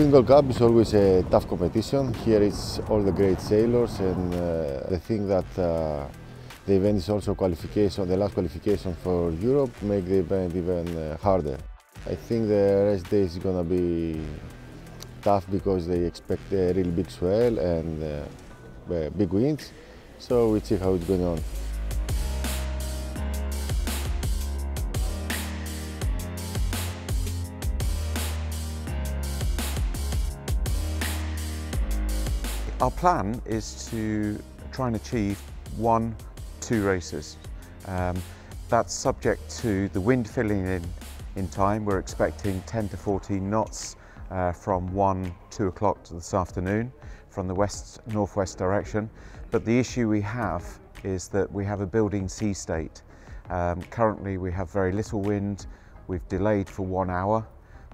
Finn Gold Cup is always a tough competition. Here it's all the great sailors, and the thing that the event is also qualification, the last qualification for Europe, make the event even harder. I think the rest day is going to be tough because they expect a real big swell and big winds, so we'll see how it's going on. Our plan is to try and achieve 1-2 races. That's subject to the wind filling in time. We're expecting 10 to 14 knots from 1-2 o'clock to this afternoon from the west-northwest direction. But the issue we have is that we have a building sea state. Currently we have very little wind. We've delayed for 1 hour,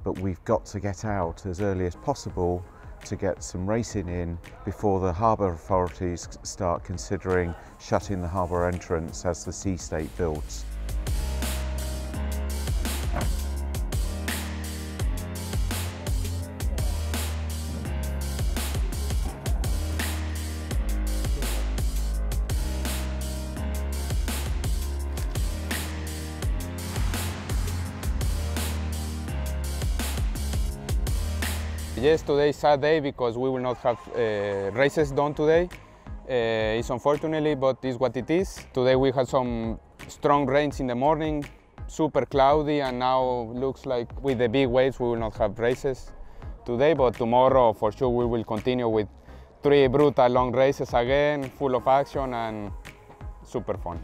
but we've got to get out as early as possible to get some racing in before the harbour authorities start considering shutting the harbour entrance as the sea state builds. Yes, today is sad day because we will not have races done today. It's unfortunately, but it's what it is. Today we had some strong rains in the morning, super cloudy, and now looks like with the big waves we will not have races today, but tomorrow for sure we will continue with 3 brutal long races again, full of action and super fun.